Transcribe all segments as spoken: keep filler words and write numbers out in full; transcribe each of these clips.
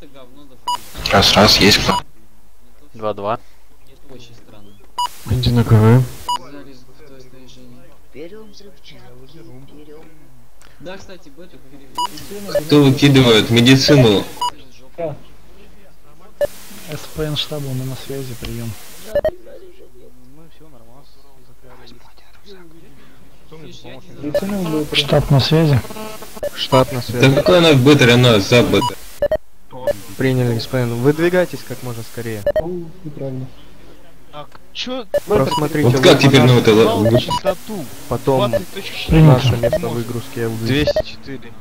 это говно доходит. Раз, раз, есть кто? два-два. Это очень странно. Иди на КВ. Берем взрывчатки, берем. Да, кстати, бету перевели. Кто выкидывает медицину? СПН штаба, мы на связи, прием. Штаб на связи. Штаб на связи. Да какой она в БТР, она за БТР. Приняли, господин. Выдвигайтесь как можно скорее. Так, чё? Просмотрите. Вот как теперь на это частоту? Потом наше место выгрузки двести четыре.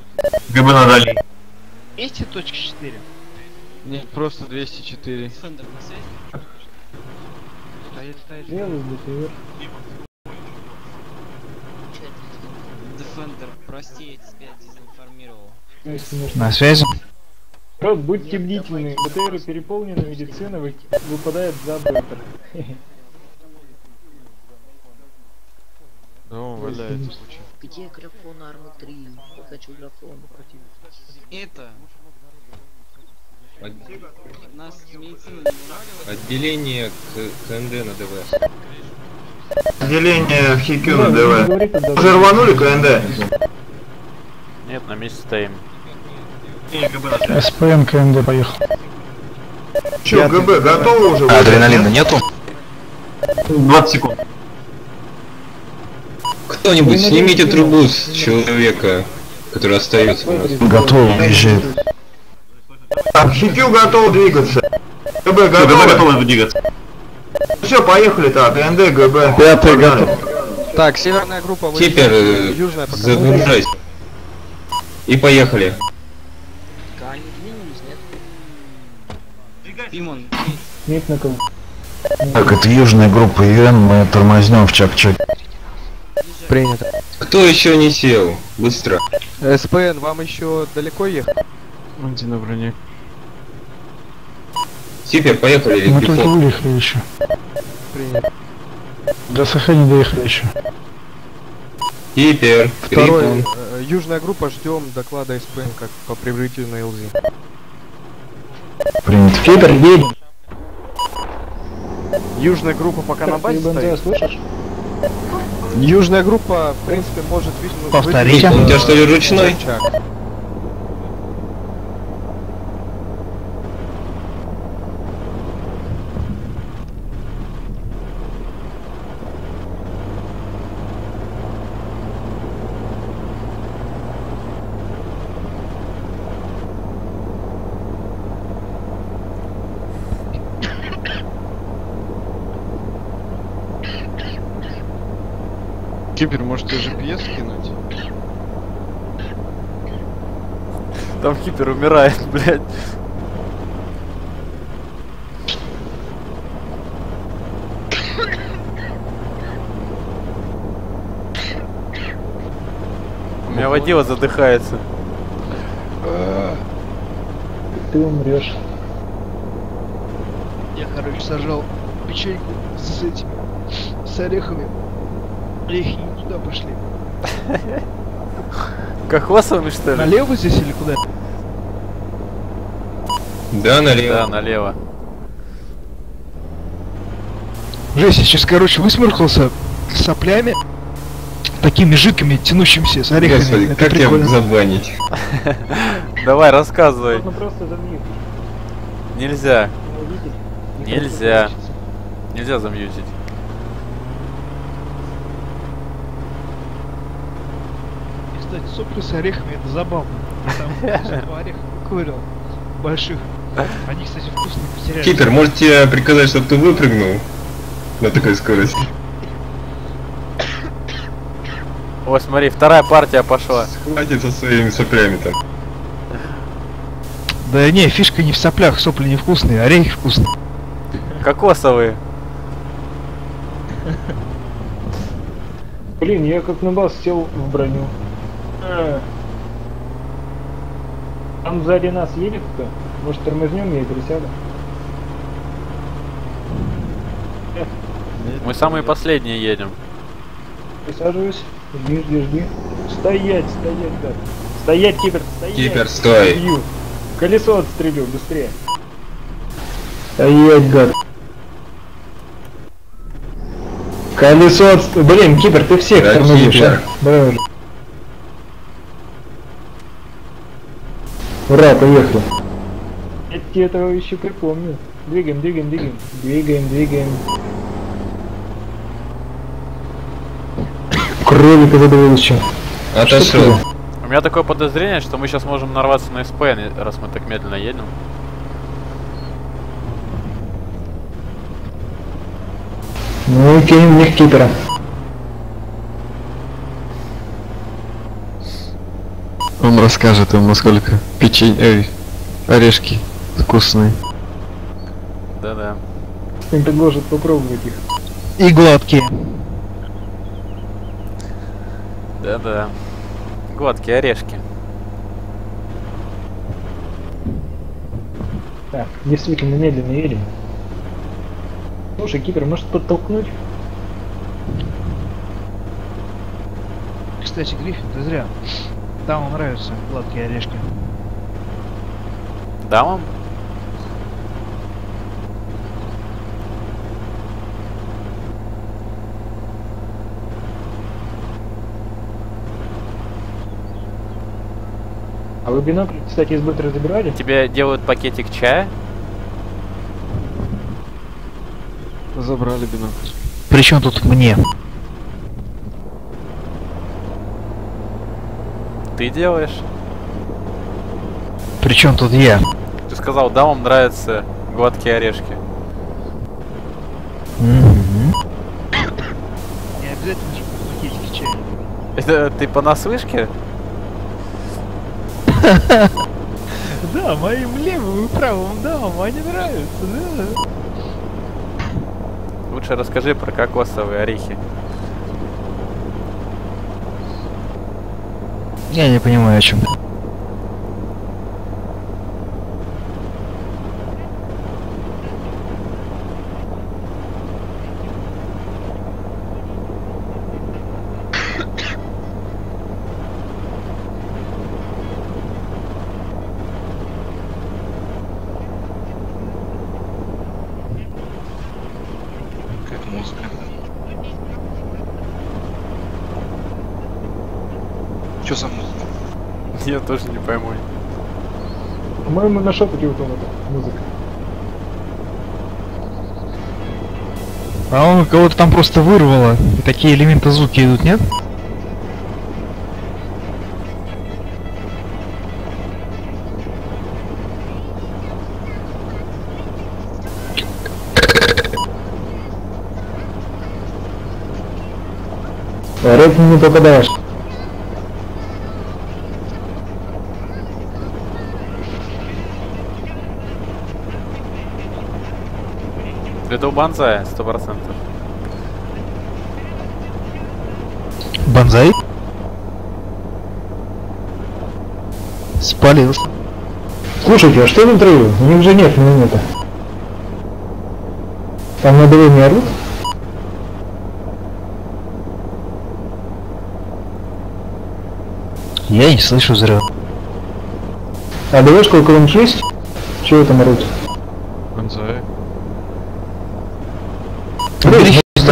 ГБ надали. Эти точки четыре. Нет, просто двести четыре. Стоит, стоит. Дефендер, прости, я тебя дезинформировал. На связи. Рот, будьте бдительны, БТРы переполнены, медицина вы... выпадает за БТР. Да, он валяется в случае. Где графон Арма три? Я хочу графон. Это... От... Нас медицина... Отделение к КНД на ДВС. Отделение ХИКЮ на ДВС. Уже рванули КНД? Нет, на месте стоим. СПН КНД поехал. Че, ГБ готовы уже? А, адреналина нету? двадцать секунд. Кто-нибудь снимите трубу с человека, который остается у нас. Готов, уезжает. Так, ХИКЮ готов двигаться. ГБ готовы? ГБ готовы двигаться. Все, поехали, так, КНД, ГБ. Пятый готов. Так, северная группа выезжает. Южная пока. Загружайся. И поехали. Пимон, нет на кого. Так, это южная группа ИН, мы тормознем в Чапчак. Принято. Кто еще не сел? Быстро. СПН, вам еще далеко ехать? Иди на броне. Теперь поехали. Мы только выехали еще. Принято. До СХ не доехали еще. Теперь. Второй. Э, южная группа, ждем доклада СПН как по прибытию на ЛЗ. Принят. Фибер, едем. Южная группа пока на базе стоит. Слышишь? Южная группа, в принципе, может видеть... Повторить. Он у тебя что ли ручной? Кипер, может ты же пьес кинуть? Там Кипер умирает, блядь. У меня водила задыхается. Ты умрешь. Я, короче, сажал печеньку с этими, с орехами. Орехи не туда пошли. Кокосовыми, что ли? Налево здесь или куда? Да, налево. Да, налево. Жесть, я сейчас, короче, высморкался соплями, такими жидкими, тянущимися с орехами. Господи, это как прикольно. Я забанить? Давай, рассказывай. Нельзя. Нельзя. Нельзя замьютить. Сопли с орехами, это забавно. Там орехов курил больших. Они, кстати, вкусно потеряли. Кипер, может тебе приказать, чтобы ты выпрыгнул на такой скорости? О, смотри, вторая партия пошла. Хватит со своими соплями там. Да не, фишка не в соплях, сопли невкусные, орехи вкусные. Кокосовые. Блин, я как на бас сел в броню. Там сзади нас едет кто? Может тормознем, я и присяду. Мы самые последние едем. Присаживаюсь. Жди, жди, жди. Стоять, стоять, да. Стоять, Кипер, стоять. Кипер, стой. Колесо отстрелю, быстрее. Ай, гад. Колесо отстрелю. Блин, Кипер, ты всех да, тормозишь. А? Давай уже. Ура, поехали. Я тебе этого еще припомню. Двигаем, двигаем, двигаем. Двигаем, двигаем. Кролика задавил еще. Отошел. У меня такое подозрение, что мы сейчас можем нарваться на СП, раз мы так медленно едем. Ну окей, у них Кипера. Он расскажет им, насколько печень... Эй, орешки вкусные. Да-да. Им предложат попробовать их. И гладкие. Да-да. Гладкие орешки. Так, действительно медленно едем. Слушай, Кипер, может подтолкнуть? Кстати, Гриффин, ты зря. Дамам нравятся гладкие орешки. Дамам? А вы бинокль, кстати, из бытра забирали? Тебе делают пакетик чая? Забрали бинокль. Причем тут мне? Ты делаешь? Причем тут я? Ты сказал, да, вам нравятся гладкие орешки. Mm-hmm. Не обязательно же пакетики чая. Это ты понаслышке? Да, моим левым и правым дамам они нравятся, да. Лучше расскажи про кокосовые орехи. Я не понимаю, о чем. Что за музыка? Я тоже не пойму. По-моему, на шепоте вот он, эта музыка. А он кого-то там просто вырвало. И такие элементы звуки идут, нет? Рэп не попадаешь. Это у Банзая, сто процентов. Банзай? Спалился. Слушайте, а что внутри? У них же нет минуты. Там на две не орут? Я не слышу взрыва. А девушка около них есть? Чего там орут? Банзай.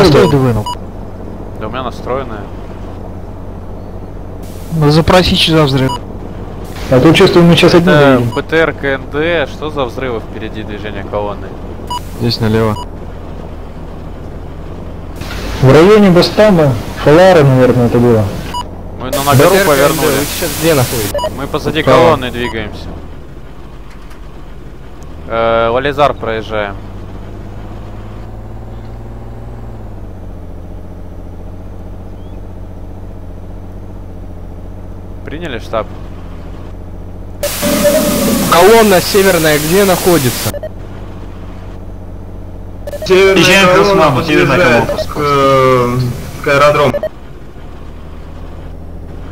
Да у меня настроенная. Ну запроси, что за взрыв. А то чувствую, мы сейчас одни. БТР, КНД, что за взрывы впереди движения колонны? Здесь налево. В районе Бастама, Фалара, наверное, это было. Мы ну, на гору повернули. Сейчас где находится? Мы позади Управа. Колонны двигаемся. Э, Вализар проезжаем. Приняли штаб. Колонна северная где находится? Северная колонна подъезжает к, э, к аэродрому.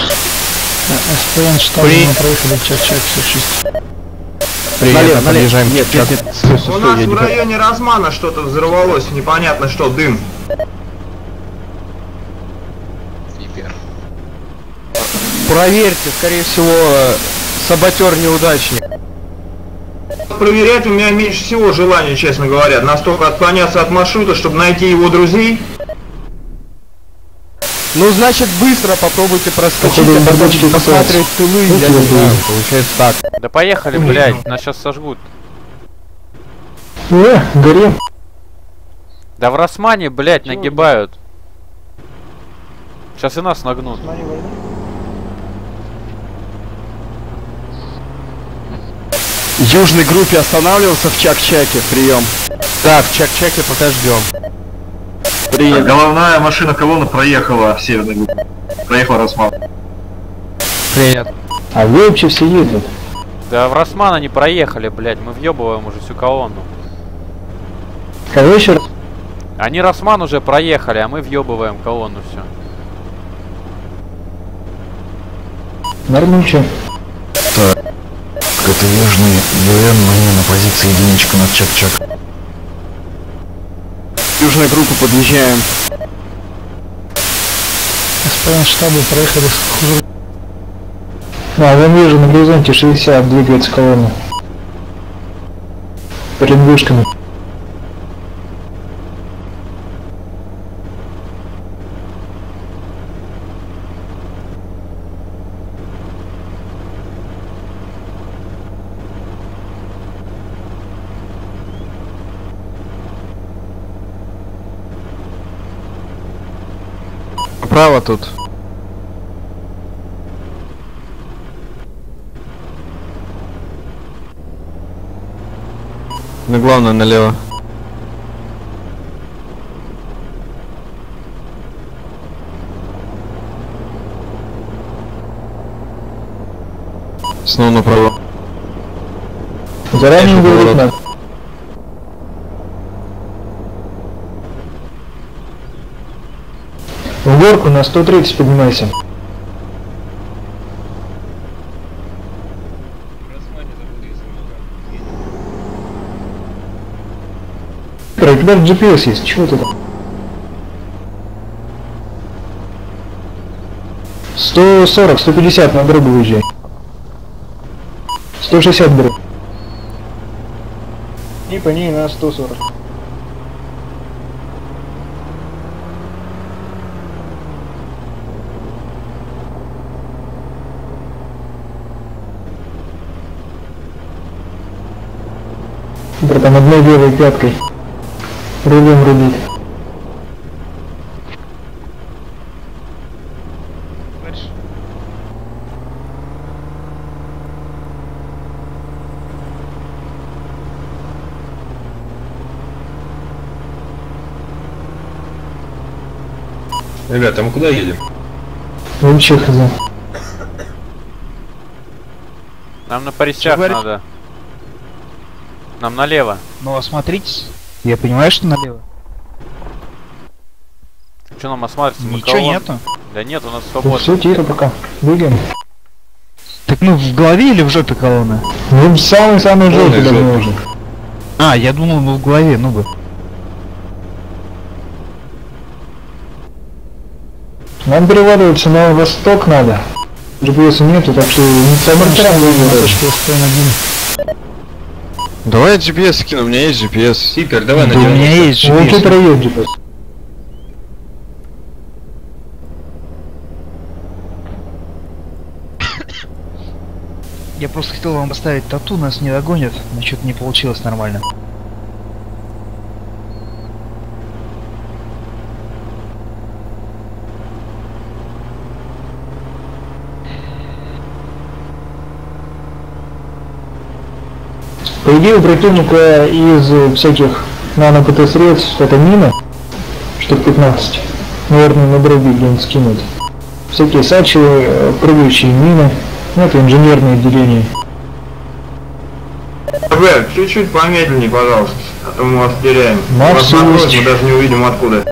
СПН штаб, мы проехали час-час-час-шесть. Приехали, подъезжаем. Нет, нет, нет. Стой, стой, стой, у нас в районе не... Размана что-то взорвалось, непонятно что, дым. Проверьте, скорее всего, саботер неудачник. проверять у меня меньше всего желания, честно говоря. Настолько отклоняться от маршрута, чтобы найти его друзей. Ну, значит, быстро попробуйте проскочить, а потом посмотреть тылы, я не знаю, получается так. Да поехали, блядь, нас сейчас сожгут. Не, горим. Да в Росмане, блядь, нагибают. Сейчас и нас нагнут. Южной группе останавливался в Чак-Чаке, прием. Да, в Чак-Чаке пока ждем. Привет. Головная машина колонна проехала в северной группе. Проехала Росман. Привет. А вы вообще все едут? Да в Росман они проехали, блядь. Мы въебываем уже всю колонну. Кого еще раз? Они Росман уже проехали, а мы въебываем колонну все. Нормально. Так. Это южный ВН, мы на позиции единичка над Чак-Чак. Южная группа, подъезжаем. СПН штабы проехали с... А, вон вижу, на горизонте шестьдесят двигается колонна. Перед вышками. Право тут. Ну главное налево. Снова направо. Заранее было видно. В горку на сто тридцать поднимайся. Про тебя джи пи эс есть, чего ты там? сто сорок, сто пятьдесят на дорогу выезжай. сто шестьдесят дорог. И по ней на сто сорок. Братан, одной левой пяткой. Рулем рубить. Ребята, мы куда едем? В Чехозе. Нам на Парисчак надо. Нам налево. Ну осмотритесь. Я понимаю, что налево. Че нам осматриваться? Ничего нету. Да нет, у нас свободно. Все, тихо пока. Бегаем. Так ну в голове или в жопе колонны? Ну в самой-самой жопе давно уже. А, я думал, мы в голове, ну бы. Нам переваливаться на восток надо. джи пи эс нету, так что не самый. Давай я джи пи эс кину, у меня есть джи пи эс. Сипер, давай да на него. У меня есть джи пи эс. Вот это есть джи пи эс. Я просто хотел вам поставить тату, нас не догонят, но что-то не получилось нормально. По идее, у противника из всяких нано-ПТ-средств это мина, штук пятнадцать, наверное, на дроби где-нибудь скинут. Всякие сачи, прыгающие мины, ну это инженерные отделения. Ребят, чуть-чуть помедленнее, пожалуйста, а то мы вас теряем. Нас мы даже не увидим откуда.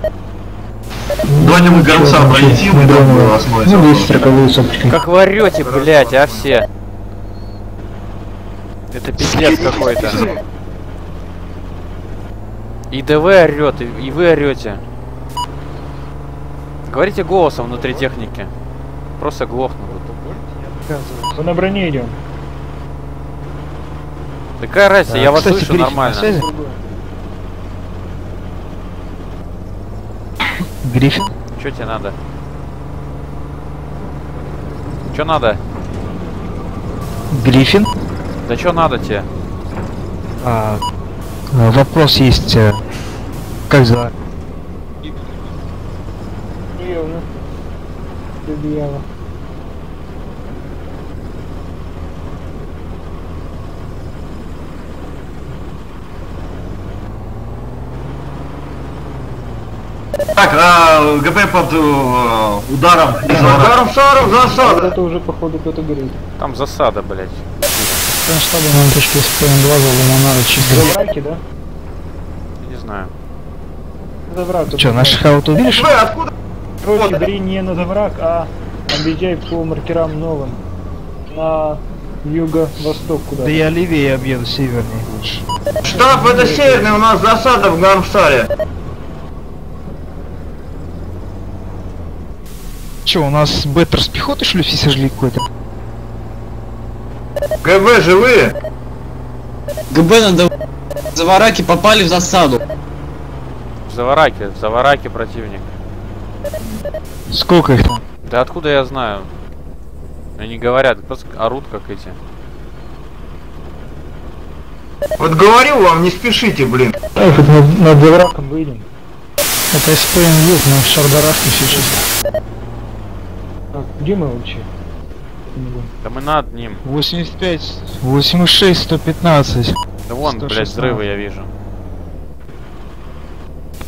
Давайте мы Гармсар пролетим, мы должны его осмотреть. Ну, здесь строковые сопочки. Как вы орете, блядь, а все? Это пиздец какой-то. И ДВ орет, и вы орете. Говорите голосом внутри техники. Просто глохнут. Вы на броне идем. Да какая разница, я вас слышу нормально. Гриффин? Чё тебе надо? Чё надо? Гриффин? Да чё надо тебе? А, вопрос есть. Как за? Деревня. Деревня. Так, а, ГП под э, ударом. За Гармсаром засада. Это уже походу кто-то горит. Там засада, блять. Там штаба на точке СПМ два заломана чистая. Завраки, да? Я не знаю. Заврак. Че, наших аут увидишь? Откуда? Короче, бери не на Заврак, а объезжай по маркерам новым. На юго-восток куда? Да я левее объеду, севернее лучше. Штаб это северный, у нас засада в Гармсаре. Че, у нас БТР с пехоты шлюфи сожгли какой-то? ГБ живые? ГБ надо... Завараки попали в засаду. Завараки, Завараки противник. Сколько их там? Да откуда я знаю? Они говорят, просто орут как эти. Вот говорил вам, не спешите, блин. Эх, над Завараком выйдем. Это СПМ-юг, но в Шардарахе все чисто. А где мы вообще? Да мы над ним. восемьдесят пять, восемьдесят шесть, сто пятнадцать. Да вон, сто шестнадцать. Блядь, взрывы я вижу.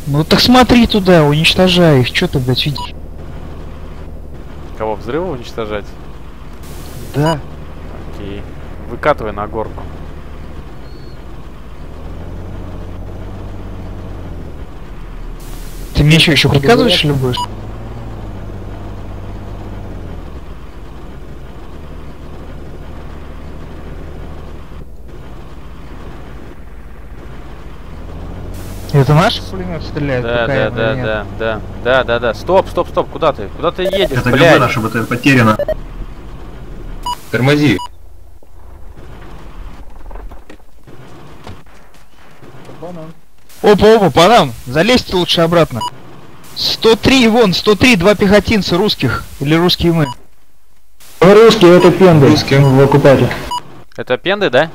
Ну так смотри туда, уничтожай их, что ты, блядь, видишь? Кого, взрывы уничтожать? Да. Окей. Выкатывай на горку. Ты мне еще еще приказываешь или будешь? Это наш пулемет стреляет? Да, да, да, да, да, да, да, да. Стоп, стоп, стоп, куда ты? Куда ты едешь, это блядь? Это наша БТР потеряна. Тормози. Опа, опа, панам. Залезьте лучше обратно. сто три, вон, сто три, два пехотинца русских. Или русские мы? Русские, это пенды. Русские в оккупаторе. Это пенды, да?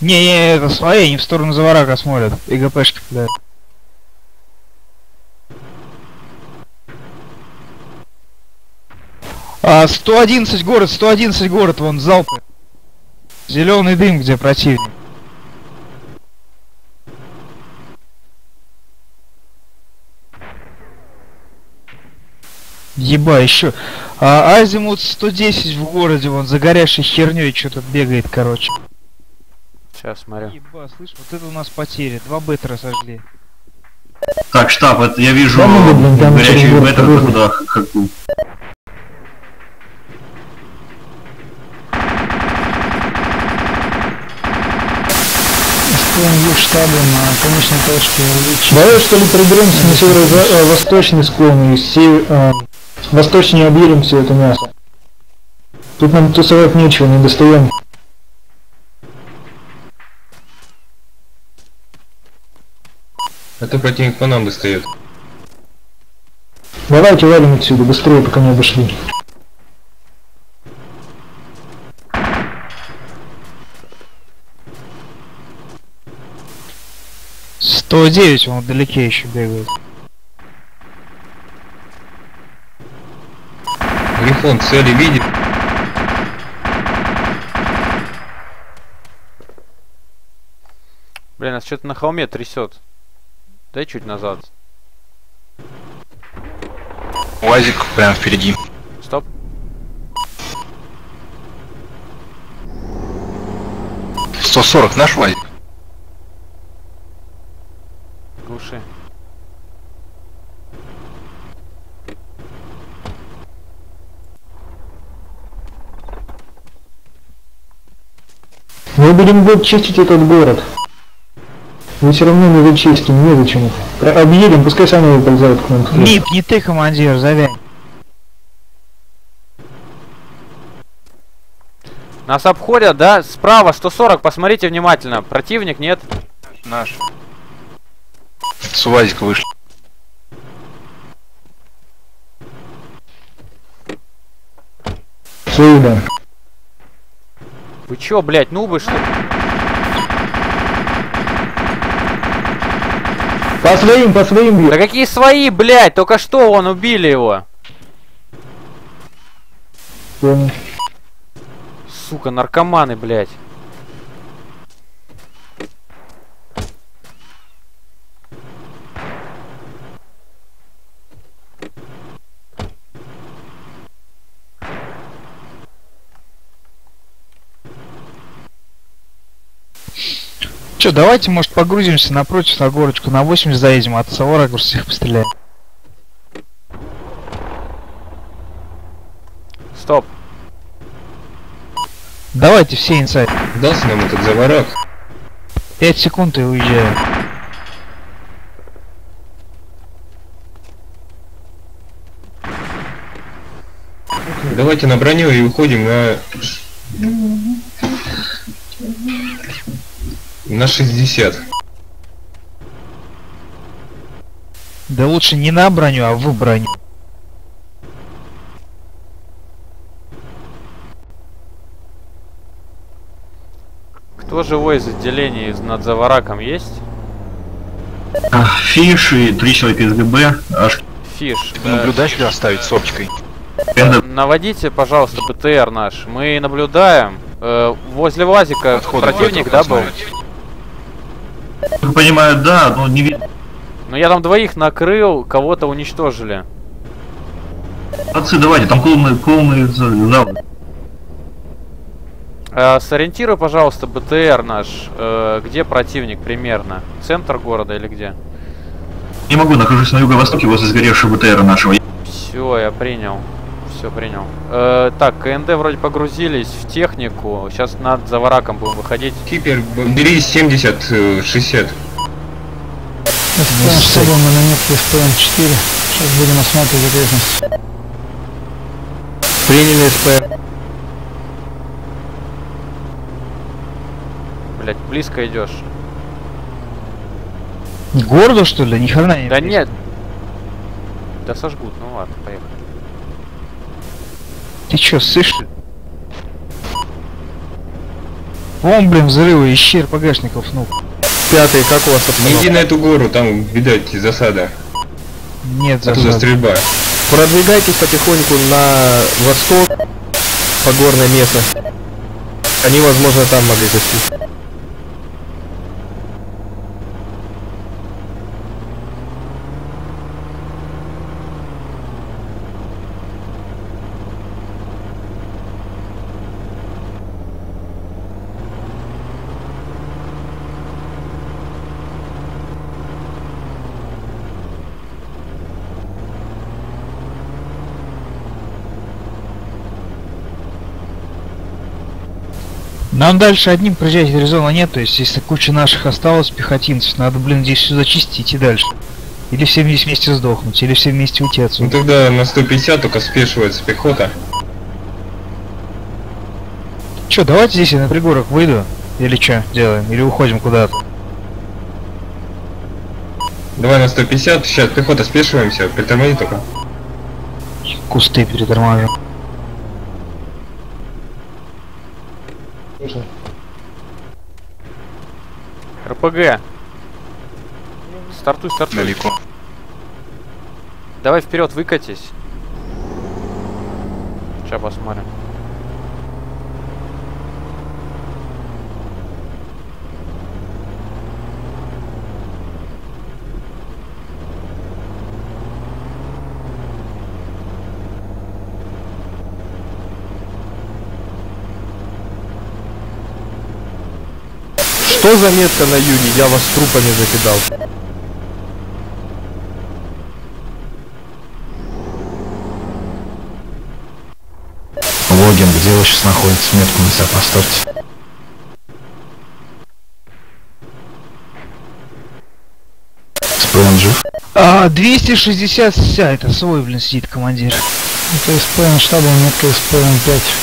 Не, не, это свои, они в сторону Заварака смотрят. И ГПшки кидают. А, сто одиннадцать город, сто одиннадцать город, вон залпы. Зеленый дым, где противник. Еба, еще. А, азимут сто десять в городе, вон, за горящей херней что-то бегает, короче. Сейчас смотрю. Еба, слышь, вот это у нас потери. Два бетера сожгли. Так, штаб, это я вижу горячий бетер туда. Склон штаба на конечной точке. Давай что ли приберемся на северо-восточный склон и восточнее объедем все это мясо. Тут нам тусовать нечего, не достаем. Это противник по нам достает. Давайте валим отсюда, быстрее, пока не обошли. сто девять, он вдалеке еще бегает. Грифон цели видит. Блин, нас что-то на холме трясет. Дай чуть назад. Уазик прям впереди. Стоп. сто сорок наш Уазик. Глуши. Мы будем год чистить этот город. Мы все равно не зачистим, не зачем. Объедем, пускай сами выползают к нам. Лип, не ты, командир, завянь. Нас обходят, да? Справа сто сорок, посмотрите внимательно. Противник, нет? Наш. С УАЗик вышли. Чудо. Вы чё, блядь, нубы, что ли? По своим, по своим бьют. Да какие свои, блядь? Только что вон убили его. Понял. Сука, наркоманы, блядь. Че, давайте, может, погрузимся напротив на горочку, на восемь заедем, от Заварака всех постреляем. Стоп. Давайте все инсайд. Даст нам этот Заварак. пять секунд и уезжаю. Давайте на броню и уходим на... На шестьдесят. Да лучше не на броню, а в броню. Кто живой из отделения над Завараком есть? Фиш и три человека из ГБ. Аж... Фиш. Ты наблюдаешь или оставить с опчикой? Наводите, пожалуйста, БТР наш. Мы наблюдаем. Возле УАЗика отход, противник, да, был? Понимаю, да, но не видно. Но я там двоих накрыл, кого-то уничтожили. Отцы, давайте, там клоуны, клоуны зал. Э, сориентируй, пожалуйста, БТР наш, э, где противник примерно? Центр города или где? Не могу, нахожусь на юго-востоке возле сгоревшего БТР нашего. Все, я принял. Все, принял. Э, так, КНД вроде погрузились в технику. Сейчас над Завараком будем выходить. Кипер, бери семьдесят шестьдесят. эс пэ эм шесть на монетке эс пэ эм четыре. Сейчас будем осматривать ответственность. Приняли эс пэ эм. Блять, близко идешь. Не гордо, что ли? Ни хрена не. Да близко. Нет. Да сожгут, ну ладно, поехали. Ты чё, слышишь? Вон, блин, взрывы, ищи РПГшников, ну. Пятый, как у вас обстановка? Не иди на эту гору, там, видать, засада. Нет, засада. Оттуда стрельба. Продвигайтесь потихоньку на восток, по горной местности. Они, возможно, там могли зайти. Нам дальше одним проезжать резона нет, то есть если куча наших осталось, пехотинцев, надо, блин, здесь все зачистить и дальше. Или все вместе сдохнуть, или все вместе уйти отсюда. Ну тогда на сто пятьдесят только спешивается пехота. Че, давайте здесь я на пригорок выйду, или что делаем, или уходим куда-то. Давай на сто пятьдесят, сейчас пехота спешиваемся, притормози только. Кусты перетормаживаем. РПГ. Стартуй, стартуй. Далеко. Давай вперед, выкатись. Сейчас посмотрим. Что за метка на юге? Я вас трупами закидал. Логин, где вы сейчас находитесь? Метку на себя поставьте. СПМ жив? А, двести шестьдесят, вся это свой, блин, сидит командир. Это СПМ штаба, метка СПМ пять.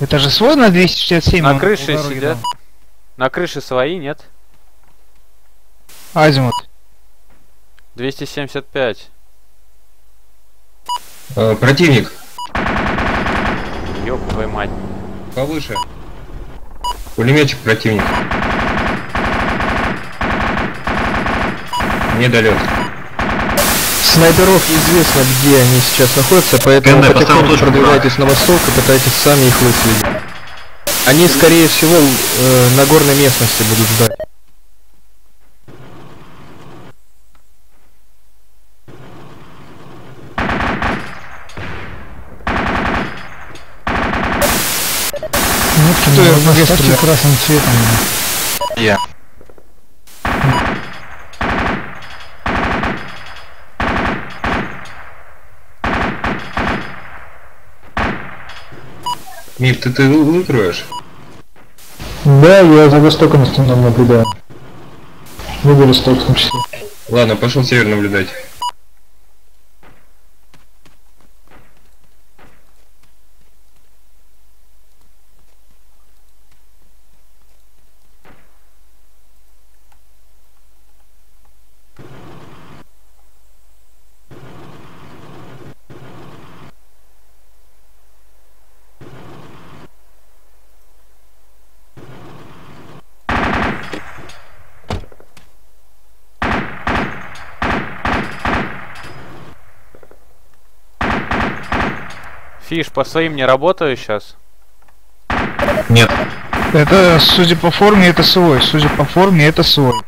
Это же свой на двести шестьдесят семь? На крыше сидят. Там. На крыше свои, нет? Азимут. двести семьдесят пять. Э, противник. Ёб твою мать. Повыше. Пулеметчик противник. Недолет. Снайперов известно, где они сейчас находятся, поэтому потихоньку продвигайтесь на восток и пытайтесь сами их выследить. Они, скорее всего, э, на горной местности будут ждать. Поставьте красным цветом. Я. Yeah. Миф, ты ты выкроешь? Да, я за востоком основном наблюдаю. Выбор восток в том числе. Ладно, пошел север наблюдать. Фиш, по своим не работаю сейчас? Нет. Это, судя по форме, это свой. Судя по форме, это свой.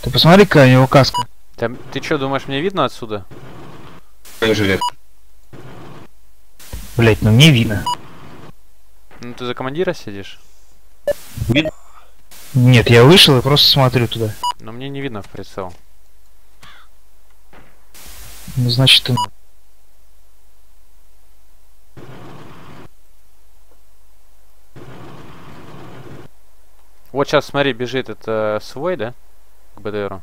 Ты посмотри, какая у него каска. Там, ты чё, думаешь, мне видно отсюда? Жилет. Блять, ну мне видно. Ну ты за командира сидишь? Видно? Нет, я вышел и просто смотрю туда. Но мне не видно в прицел. Ну значит ты... Вот сейчас, смотри, бежит это свой, да? К БТРу.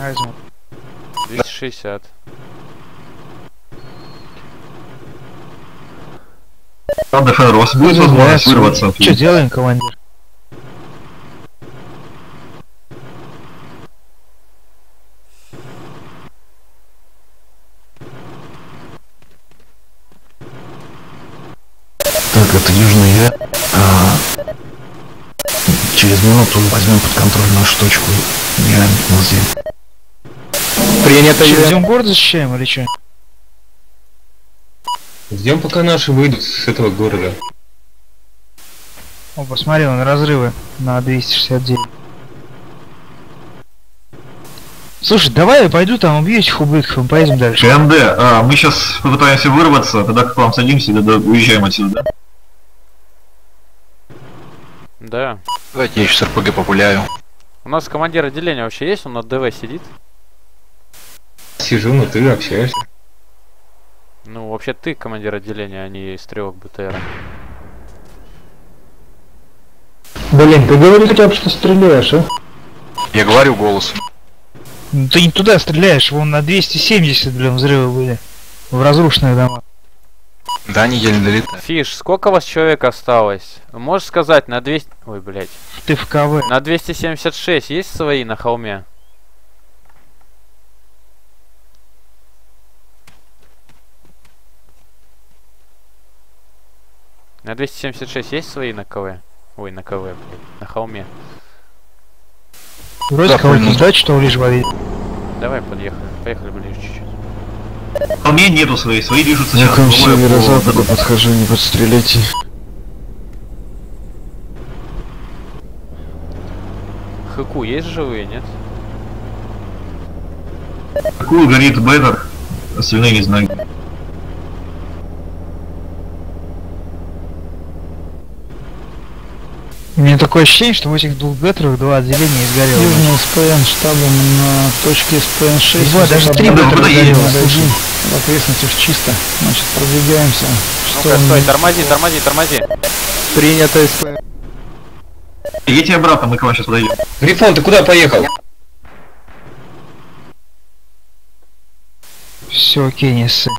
Азимут. двести шестьдесят. Ладно, Федор, у вас будет возможность вырваться? Что делаем, командир? Так, это южный я. Через минуту возьмем под контроль нашу точку и раним на землю. Принято. Идем город защищаем или что? Ждем, пока наши выйдут с этого города. О, посмотрел на разрывы на двести шестьдесят девять. Слушай, давай я пойду там убью этих ублюдков, мы поедем дальше. КМД, а, мы сейчас попытаемся вырваться, тогда как вам садимся, тогда уезжаем отсюда, да? Да. Давайте я еще с РПГ популяю. У нас командир отделения вообще есть? Он на ДВ сидит? Сижу, но ты общаешься. Ну, вообще ты командир отделения, а не стрелок БТР. Блин, ты говори хотя бы, что стреляешь, а? Я говорю голосом. Ну, ты не туда стреляешь, вон на двести семьдесят, блин, взрывы были. В разрушенные дома. Да, они еле долетают. Фиш, сколько у вас человек осталось? Можешь сказать, на двести... Ой, блядь. Ты в КВ. На двести семьдесят шесть есть свои на холме? На двести семьдесят шесть есть свои на КВ? Ой, на КВ, блядь. На холме. Вроде кого-нибудь ждать, что лишь валить. Давай, подъехали. Поехали ближе чуть-чуть. У меня нету своей, свои движутся. Я к северо-западу подхожу, не подстреляйте. Хэку есть живые, нет? Хэку горит Бэттер, остальные не знаю. У меня такое ощущение, что в этих двух Бэттерах два отделения изгорело. Южный СПН штабом на точке СПН шесть. Два, даже три Бэттера горело. В окрестностях чисто. Значит, продвигаемся. Ну-ка, стой, тормози, тормози, тормози. Принято СПН. Идите обратно, мы к вам сейчас подойдем. Грифон, ты куда поехал? Все, окей, не ссы.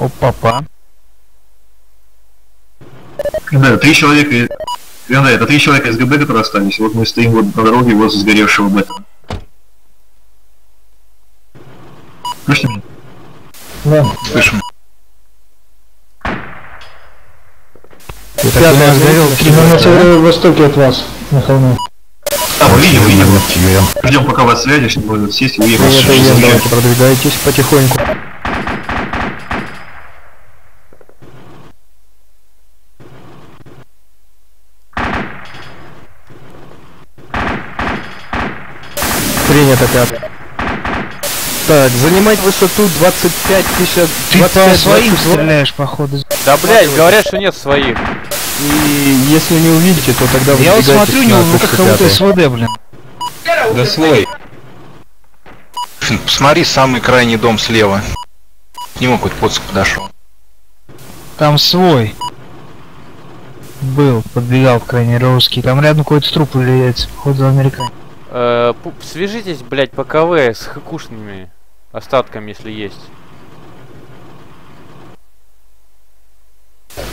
Опа-па. Да, три человека... Да, это три человека СГБ, которые остались. Вот мы стоим вот на дороге возле сгоревшего БТР. Слышите меня? Да. Слышим. Пятый сгорел. Мы на северо-востоке от вас, на холме. А, видел, видел. Ждем, пока вас связишь, чтобы сесть и уехать. Давайте продвигайтесь потихоньку. Принято, пятый. Так, занимать высоту двадцать пять тысяч... Ты по своим стреляешь, походу. Да, блядь, говорят, что нет своих. И если не увидите, то тогда вы... Я вот смотрю, у него в руках кого-то СВД, блин. Да слой. Посмотри, самый крайний дом слева. К нему какой-то подск подошел. Там свой. Был, подбегал крайне русский. Там рядом какой-то труп валяется, походу, американец. Э, свяжитесь, блядь, по КВ с хакушными остатками, если есть.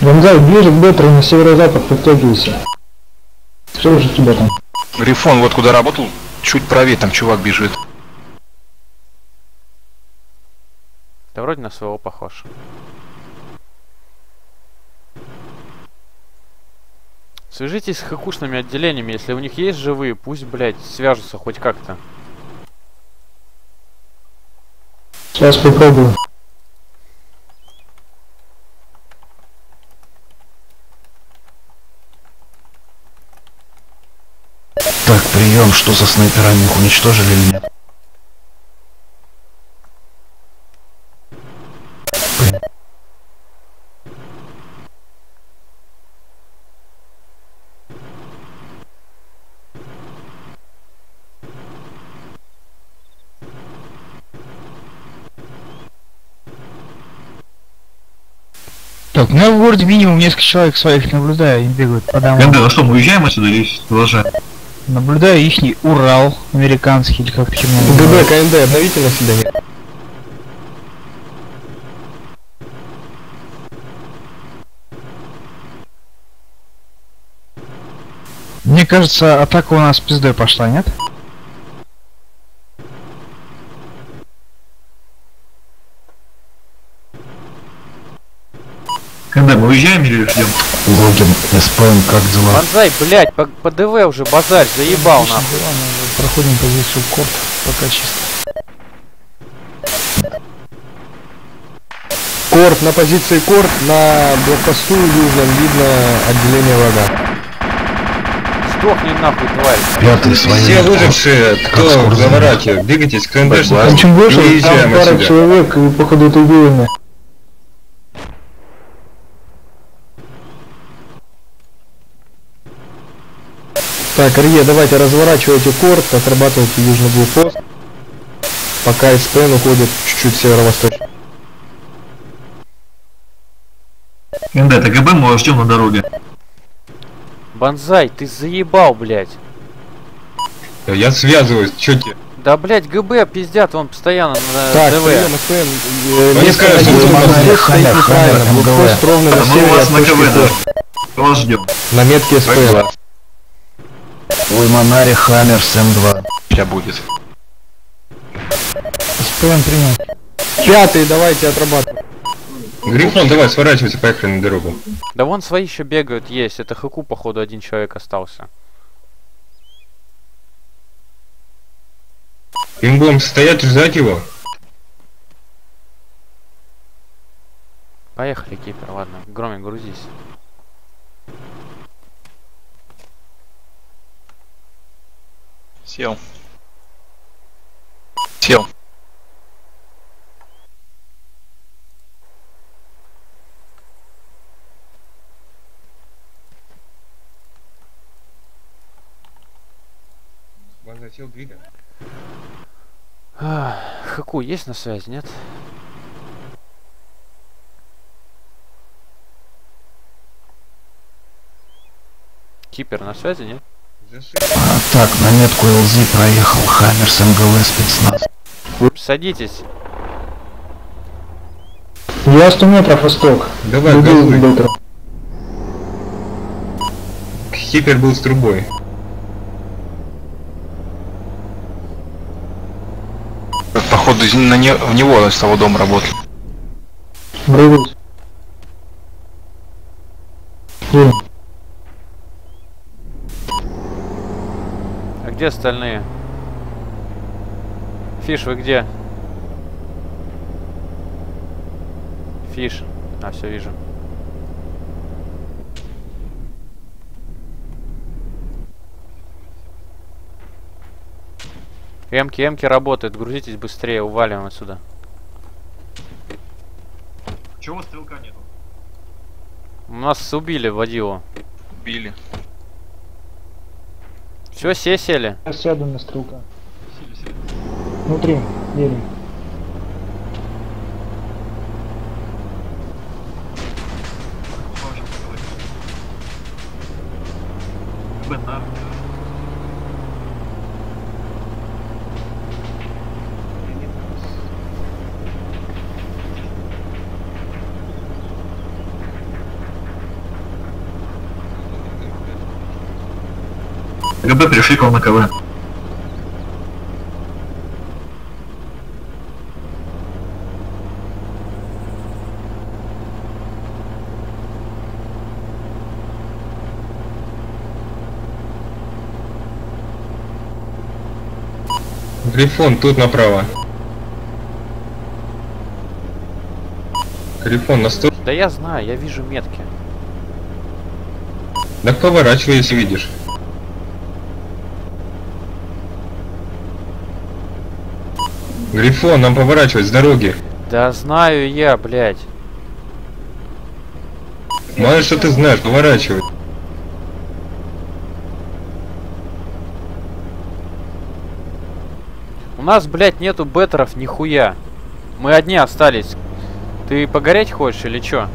Бонзай, ближе к Бетру на северо-запад подтягивайся. Что уже тебя там? Грифон, вот куда работал, чуть правее там чувак бежит. Да вроде на своего похож. Свяжитесь с хакушными отделениями, если у них есть живые, пусть, блядь, свяжутся хоть как-то. Сейчас попробую. Так, прием, что за снайперами, их уничтожили или нет? Так, у меня в городе минимум несколько человек своих наблюдаю, они бегают по домам. Да, ну что, мы уезжаем отсюда или продолжаем? Наблюдаю ихний Урал, американский, или как почему. ГБ, КНД, обновите на свидание. Мне кажется, атака у нас пиздой пошла, нет? Когда мы уезжаем или ждем? Логин, СПМ, как дела? Бонзай, блядь, по, по ДВ уже базарь, заебал нахуй. Проходим позицию корт, пока чисто. Корт, на позиции корт, на блокпосту южном видно отделение врага. Сдохни нахуй, тварь. Пятый, свои. Все выжившие, кто в Завараке, двигайтесь к КНД. Почему вышел? Там пара человек, и походу это убийное. Так, Рье, давайте разворачивайте корт, отрабатывайте южный блокпост, пока СПН уходит чуть-чуть северо-восточно. Да, это ГБ, мы ждем на дороге. Бонзай, ты заебал, блядь. Я связываюсь, чё тебе? Да, блядь, ГБ пиздят, он постоянно на так, ДВ. Так, СПН, не скажешь, что блокпост стоит неправильно, блокпост ровно на севере от точки Д. На метке СПН. Ой, Монари, Хаммер, Сэм два. Сейчас будет. СПМ принял. Пятый, давайте отрабатываем. Грифон, давай, сворачивайся, поехали на дорогу. Да вон свои еще бегают, есть. Это Хаку, походу, один человек остался. И мы будем стоять и ждать его? Поехали, Кипер, ладно. Громик, грузись. Сел. Сел. Бонзай, сел, двигай. Хаку есть на связи, нет? Кипер на связи, нет? А, так, на метку ЛЗ проехал Хаммер с МГВ спецназ. Садитесь. Я сто метров восток. Давай, газуй. Хипер был с трубой. Походу на не... в него с того дома работал. Врывался. А где остальные? Фиш, вы где? Фиш. А, все вижу. Эмки, эмки работают, грузитесь быстрее, увалим отсюда. Чего стрелка нету? У нас убили водилу. Убили. Все, все сели. Я сяду на стрелка. Сели, сели. Внутри, делим. БТР. ГБ пришли к вам на КВ. Грифон тут направо. Грифон на сто. Да я знаю, я вижу метки. Да поворачивай, если видишь. Грифон, нам поворачивать с дороги. Да знаю я, блядь. Мало что ты знаешь, поворачивай. У нас, блядь, нету беттеров нихуя. Мы одни остались. Ты погореть хочешь или чё?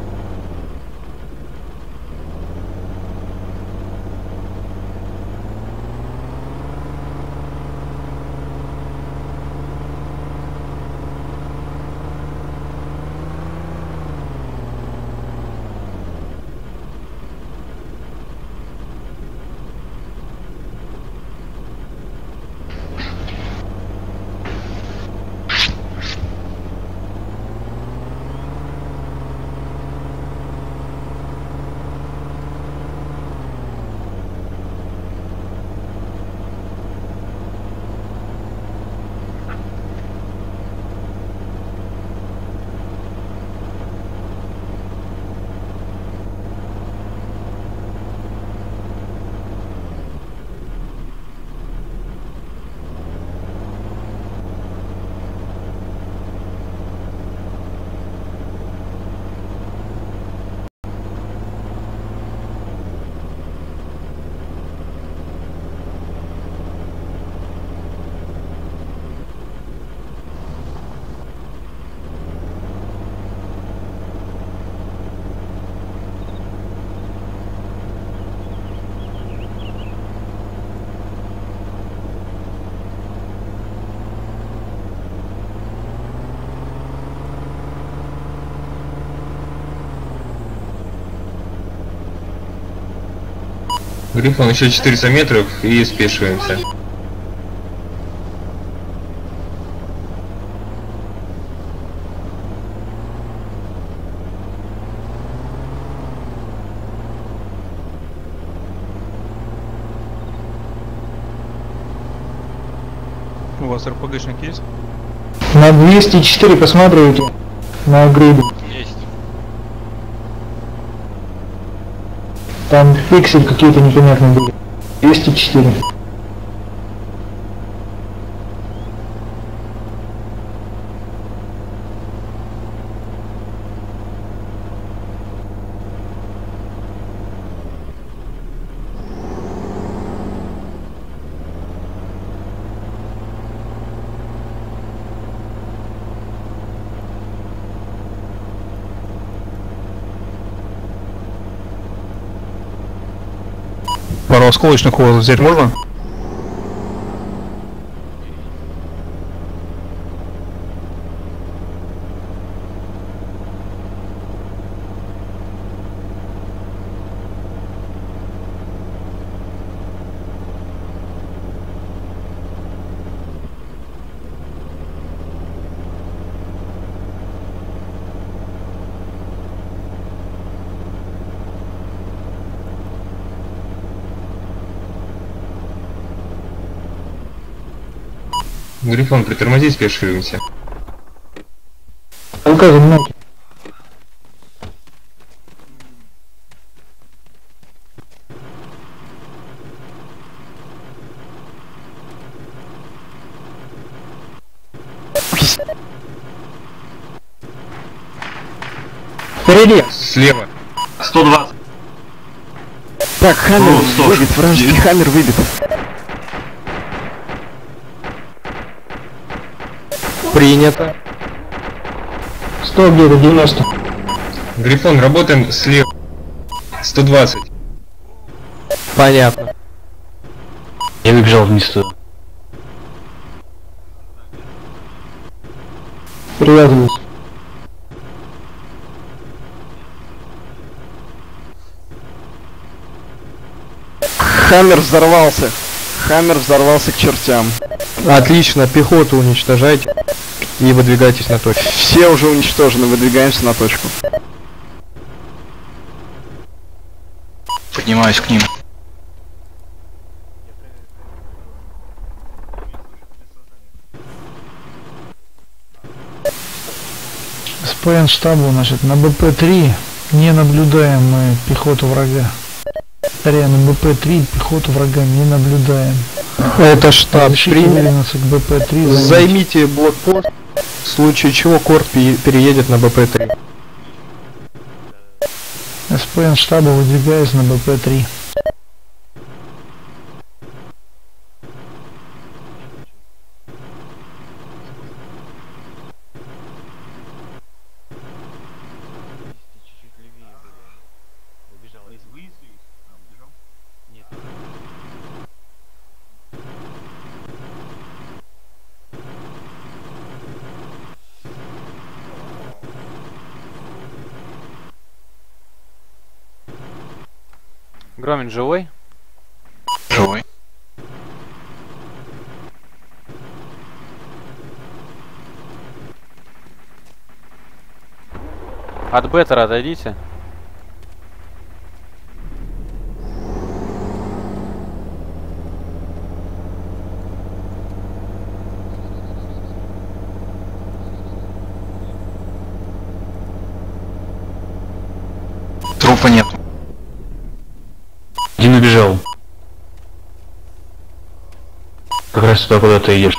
Грифон, еще четыреста метров и спешиваемся. У вас РПГшник есть? На двести четыре посмотрите. На грибе. Там пиксель какие-то непонятные были. двести четыре. Пару осколочных у вас взять можно? Грифон, притормози, спешиваемся. Впереди! Слева! сто двадцать! Так, Хаммер выбит, вражеский Хаммер выбит. Принято. сто где-то, девяносто. Грифон, работаем слева. сто двадцать. Понятно. Я выбежал вниз туда. Привязываюсь. Хаммер взорвался. Хаммер взорвался к чертям. Отлично, пехоту уничтожайте. И выдвигайтесь на точку. Все уже уничтожены, выдвигаемся на точку. Поднимаюсь к ним. СПН штабу, значит, на БП три не наблюдаем мы пехоту врага. Старее, на БП три пехоту врага не наблюдаем. Это штаб. Приняли нас к БП три. Займите блокпост. В случае чего корт переедет на БП три. СПН штаба выдвигаюсь на БП три. Громин живой? Живой. От Беттера отойдите. Трупа нет. Один убежал. Как раз туда, куда ты идешь.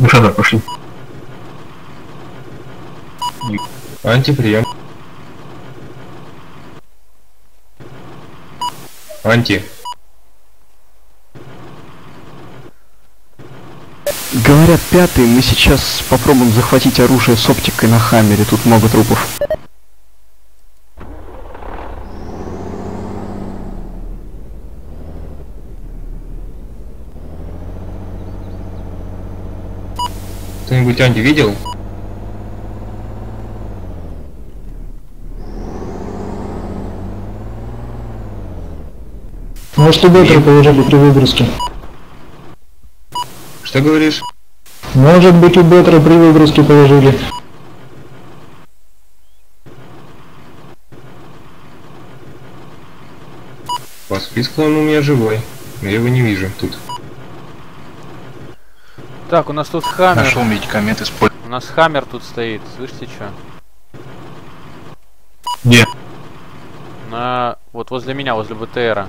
Ну что, да, пошли. Антиприем. Анти. Говорят, пятый, мы сейчас попробуем захватить оружие с оптикой на Хаммере, тут много трупов. Кто-нибудь Анти видел? Может, у Беттера положили при выгрузке. Что говоришь? Может быть, у Беттера при выгрузке положили. По списку он у меня живой. Но я его не вижу тут. Так, у нас тут Хаммер. Нашел медикамент, использовать. У нас Хаммер тут стоит. Слышите, что? Где? На... Вот возле меня, возле БТРа.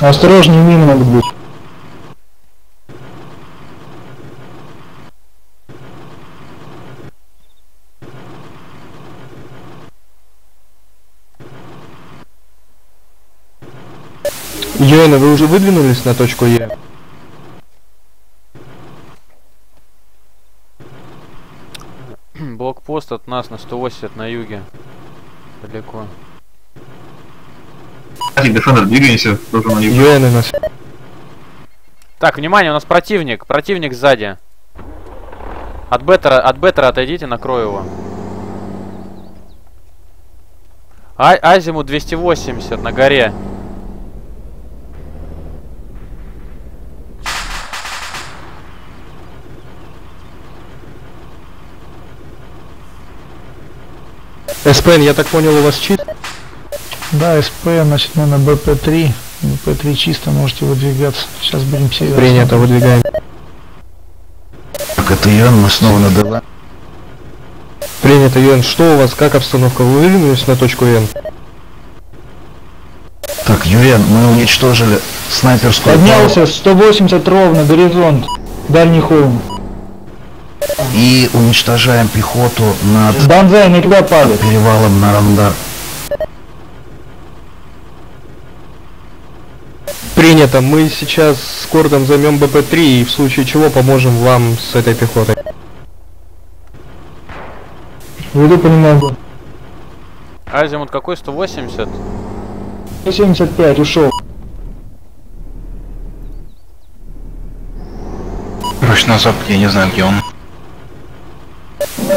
Осторожнее, мины могут быть. Йона, вы уже выдвинулись на точку Е? Блокпост от нас на сто восемьдесят на юге. Далеко. Дефендер, двигаемся, тоже на юг. Так, внимание, у нас противник. Противник сзади. От Беттера, от Беттера отойдите, накрою его. А азимут двести восемьдесят на горе. СПН, я так понял, у вас чит? Да, СПН, значит, мы на БП три. БП три чисто, можете выдвигаться. Сейчас будем серьезно. Принято, выдвигаем. Так, это Йон, мы снова на ДВ. Принято, Йон. Что у вас, как обстановка? Вы вернулись на точку Н? Так, Юрен, мы уничтожили снайперскую... Поднялся сто восемьдесят ровно, горизонт, дальний холм. И уничтожаем пехоту над Банзай, на тебя падает. Перевалом на Рамдар. Принято. Мы сейчас с Кордом займем БП три и в случае чего поможем вам с этой пехотой. Веду понемногу. Азимут какой? сто восемьдесят? сто семьдесят пять, ушел. Короче, на запад, я не знаю, где он.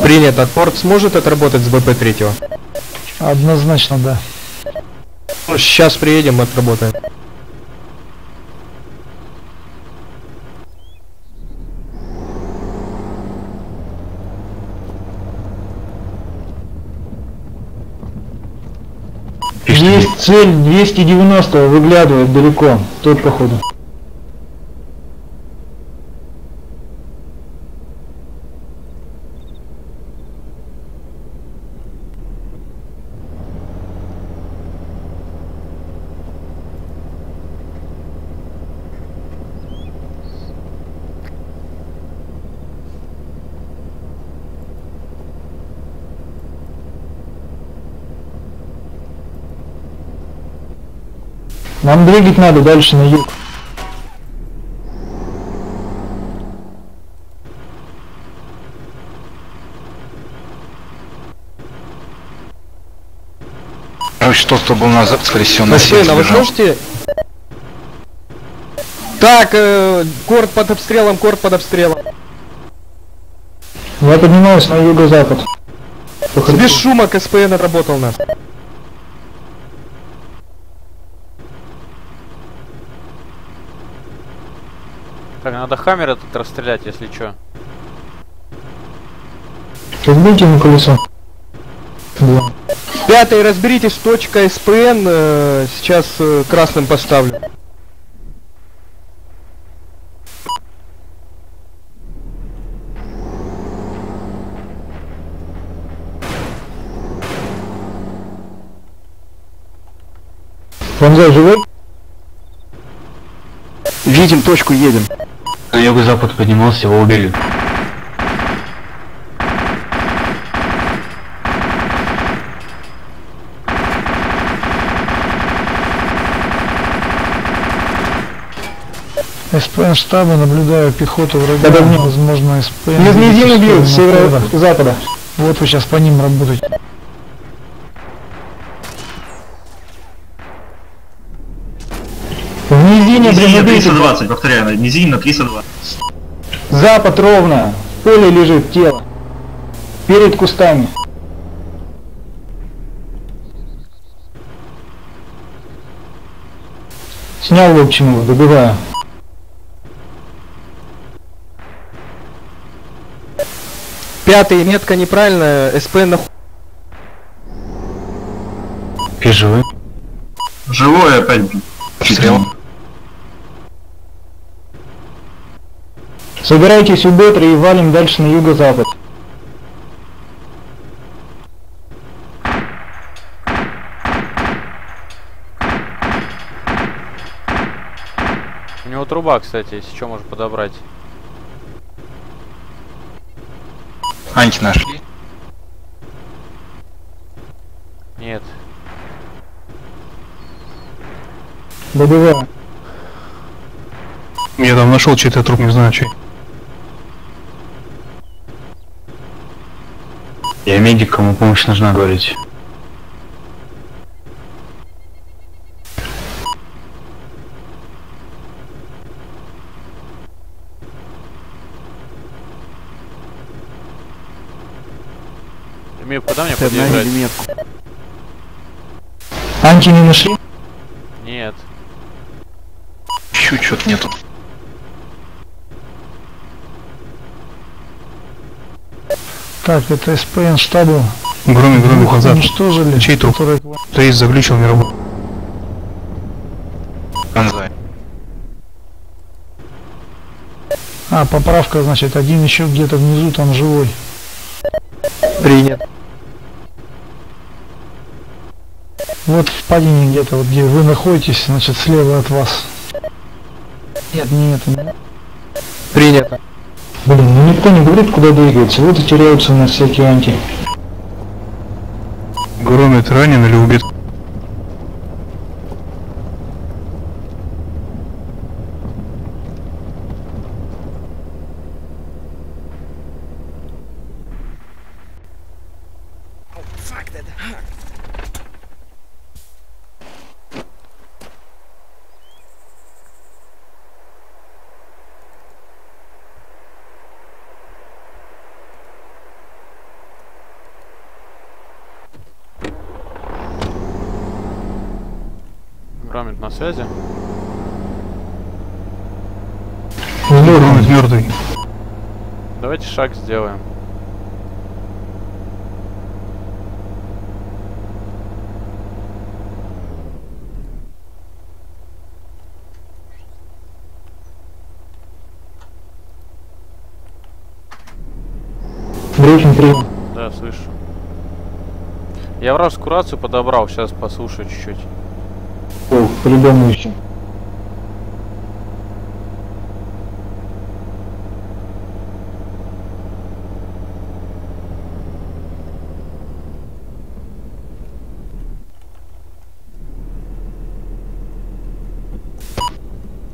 Принят, отпорт сможет отработать с БП три? Однозначно, да. Сейчас приедем, отработаем. Есть цель двести девяносто, выглядывает далеко, тут походу. Нам двигать надо дальше на юг. Короче, тот, кто был на запад, скорее всего, на север. А вы слышите? Так, э, корт под обстрелом, корт под обстрелом. Я поднимаюсь на юго-запад. Без шума КСПН отработал нас. Так, надо хаммер этот расстрелять, если чё. Разбейте ему колесо. Да. Пятый, разберитесь с точкой СПН, э, сейчас э, красным поставлю. Фанзай живой? Видим точку, едем. На юго-запад поднимался, его убили. СПН штаба, наблюдаю пехоту врага, да, возможно СПН... Без недели бьют, с северо-запада. Вот вы сейчас по ним работаете. Низине, низине триста двадцать, повторяю, низине триста двадцать. Запад ровно, в поле лежит тело, перед кустами. Снял его, почему, добиваю. Пятый, метка неправильная, СП нахуй. И живой. Живой опять, блин. Собирайтесь у Б три и валим дальше на юго-запад. У него труба, кстати, если что, можно подобрать. Анти нашли? Нет. Добиваю. Я там нашел чей-то труп, не знаю чей. Я медик, кому помощь нужна, говорить. Мне, куда мне подъезжать? Анти не нашли? Нет. Еще чего-то нету. Так, это СПН штабу. Громи, громи, глаза. Уничтожили. Чей труп? Который... То есть заглючил мировой. Конзай. А, поправка, значит, один еще где-то внизу, там живой. Принят. Вот в падении где-то, вот где вы находитесь, значит, слева от вас. Нет, нет, нет. Принято. Блин, ну никто не говорит, куда двигается, вот и теряются на всякие анти. Громит ранен или убит? Громит на связи. Громит мертвый. Давайте шаг сделаем. Брифинг принял. Да, слышу. Я вражескую рацию подобрал, сейчас послушаю чуть-чуть. О, по-любому ищем.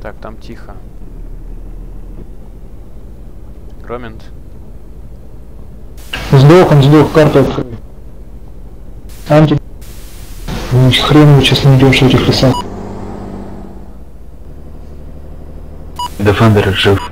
Так, там тихо. Громент. Сдох, он сдох, карта открыли. Анти... Ну, хрен вы сейчас найдешь этих лесах. Дефендер жив.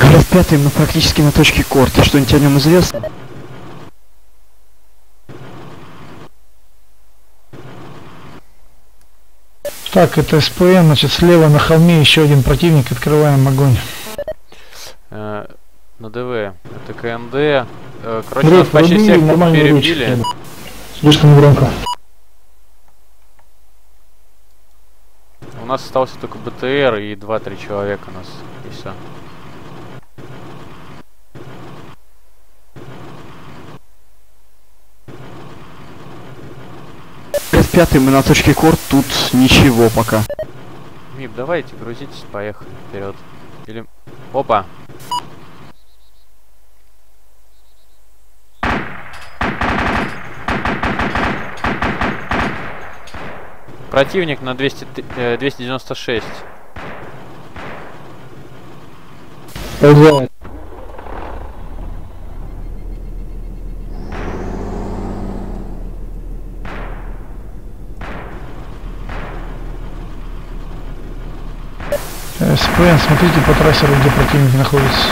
Раз пятый, мы практически на точке корта. Что-нибудь о нем известно? Так, это СПН, значит, слева на холме еще один противник, открываем огонь. Э, на ДВ, это КНД, э, короче, Бред, нас почти всех перебили. Речь. Слишком громко. У нас остался только БТР и два-три человека у нас, и все. Пятый, мы на точке корт, тут ничего пока. Мип, давайте грузитесь, поехали вперед. Или... Опа! Противник на двести, двести девяносто шесть. Ого. СПН, смотрите по трассеру, где противник находится.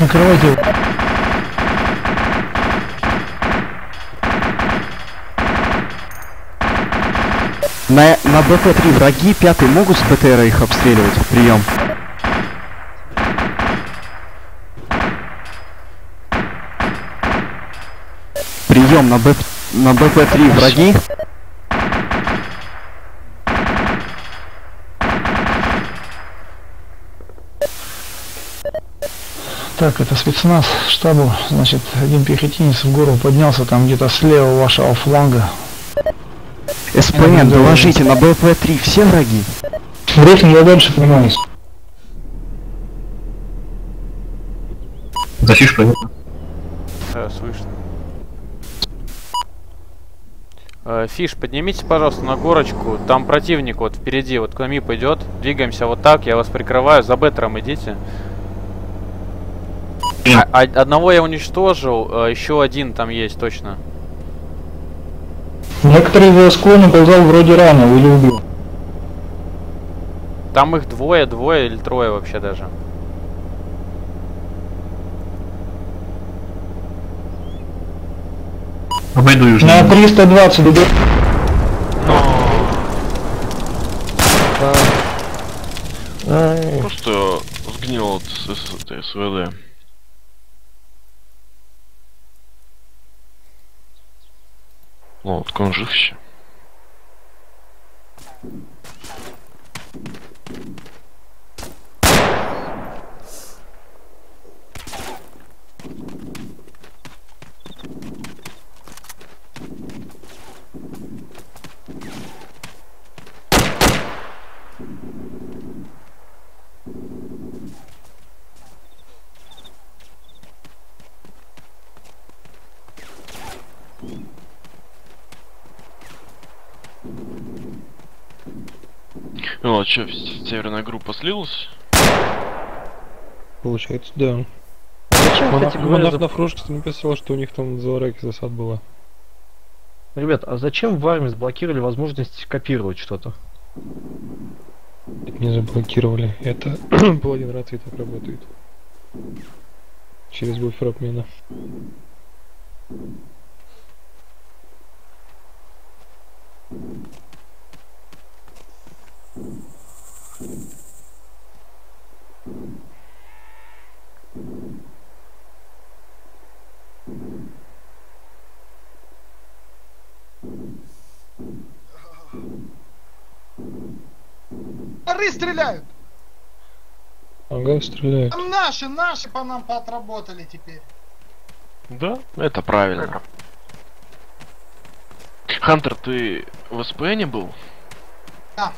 Накрывайте его. На, на БТ-три враги, пятый могут с БТР их обстреливать? Прием. Прием на, Б, на БТ-три враги. Так, это спецназ штабу, значит, один пехотинец в гору поднялся, там где-то слева вашего фланга. СПН, доложите, на БП-три все враги? Брифинг, я дальше понимаюсь. Зачишь, понятно? Да, слышно. Э, Фиш, поднимитесь, пожалуйста, на горочку, там противник вот впереди, вот к нам и пойдет, двигаемся вот так, я вас прикрываю, за Бэтером идите. А, одного я уничтожил, еще один там есть, точно. Некоторые за склоны ползал вроде рано, или убил. Там их двое, двое или трое вообще даже. Обойду южную. На триста двадцать бегу. Просто сгнил от СВД. О, так он жив еще. Ну а что, северная группа слилась? Получается, да. Монах на фрошке написал, что у них там в Завараке засад была. Ребят, а зачем в армии заблокировали возможность копировать что-то? Это не заблокировали, это по один раз и так работает. Через буфер обмена. Пары стреляют. Ага, стреляют. Там наши, наши по нам поотработали теперь. Да, это правильно. Хантер, ты в СП не был? Да.